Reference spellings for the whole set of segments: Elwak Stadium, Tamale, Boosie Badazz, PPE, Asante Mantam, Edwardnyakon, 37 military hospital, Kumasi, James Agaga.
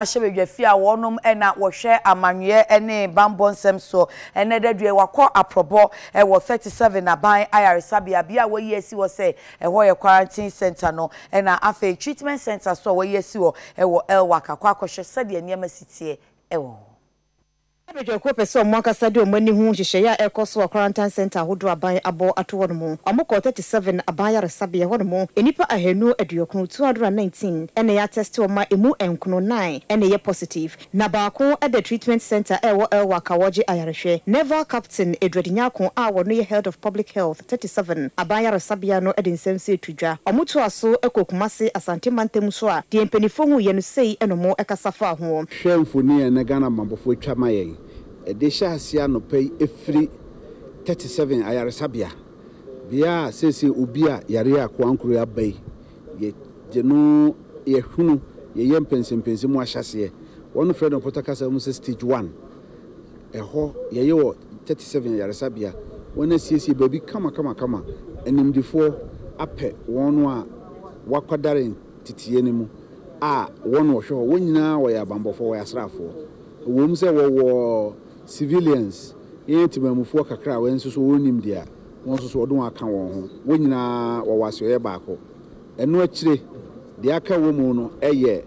Ashebefia wonum ena wohwe amanwe ene bambonsem so ene dadwe wakọ aprobo e wo 37 na ban ayaresabia bia wo yesi wo se e ho ye quarantine center no ena afa treatment center so wo yesi wo e wo Elwak akọ akọhwe sade niam sitie e wo Abejo ko pese omo akasa de omo ni hu hihye ya ekoso wa quarantine center hodo aban abo ato won mu. Omoko 37 aban ya resabe won mu. Enipa ahenu aduokun 219 ene ya test o ma emu enkuno 9 ene ye positive. Na baako at the treatment center ewo Elwak awoje ayarehwe. Naval Captain Edwardnyakon a wono ye head of public health 37 aban ya resabe no edinsemse etudwa. Omoto aso ekokumase Asante Mantam so a de empenifo hu ye no sei eno mo ekasa fa ho. Hwemfo ni ene Ghana mabofo atwa maye. Desha siano pay every 37 ayaresabia. Bia sese ubia yarea kwankuru ya bay. Ye jenu ye hunu ye yempensempensi mu ahyase. One friend of Potakasa mu stage 1. Eho ye yo 37 ayaresabia. One sese baby kama enimdifo ape wonu a wakwadare titie ne mu. Ah wonu wo hwo wonyina wo ya bambofo wo ya srafo. Wo mse wo civilians yeti mamufo kakra wensuso wonim dia wonsuso odon aka won ho wonyina wawasio ye baako eno akire de aka wo mu no eye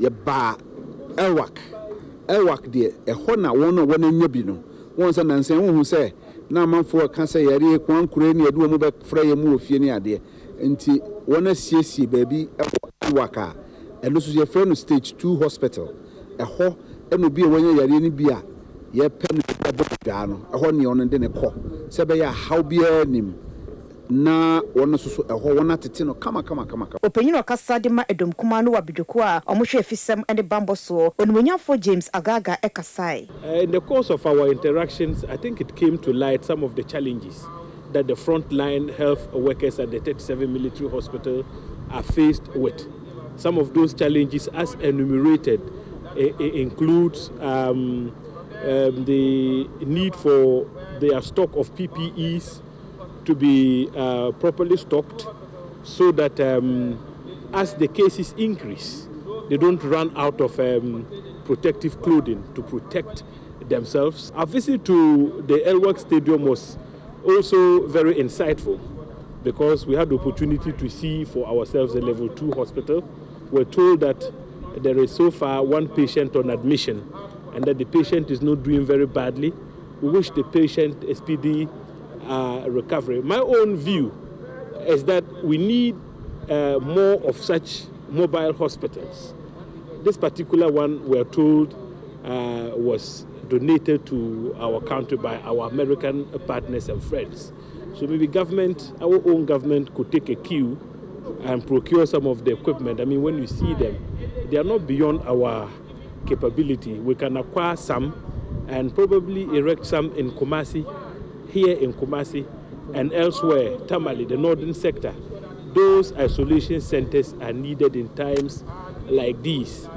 ye ba Elwak de eho na wono wonanya bi no wonsa nansen wo hu se na manfo ka se yare kwankure ne adu mu be freye mu ofie ne ade nti wona siesie baabi Elwak a eno so ye frɛ no stage 2 hospital eho eno bi wonya yare ne bia ye pen abodano eho ne ono de ne ko sebe ya hawbia nim na wono susu eho wona tete no kama opanyin okasa de ma edom kuma no wabidwoko a omohwe efisem ene bamboso onumunyafo James Agaga ekasai. In the course of our interactions, I think it came to light some of the challenges that the frontline health workers at the 37 military hospital are faced with. Some of those challenges, as enumerated, includes the need for their stock of PPEs to be properly stocked so that as the cases increase, they don't run out of protective clothing to protect themselves. Our visit to the Elwak Stadium was also very insightful because we had the opportunity to see for ourselves a level 2 hospital. We're told that there is so far one patient on admission, and that the patient is not doing very badly. We wish the patient a speedy recovery. My own view is that we need more of such mobile hospitals. This particular one, we are told, was donated to our country by our American partners and friends. So maybe government, our own government, could take a cue and procure some of the equipment. I mean, when you see them, they are not beyond our capability. We can acquire some and probably erect some in Kumasi, here in Kumasi, and elsewhere, Tamale, the northern sector. Those isolation centers are needed in times like these.